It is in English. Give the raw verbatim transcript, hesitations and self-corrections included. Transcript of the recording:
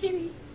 kitty.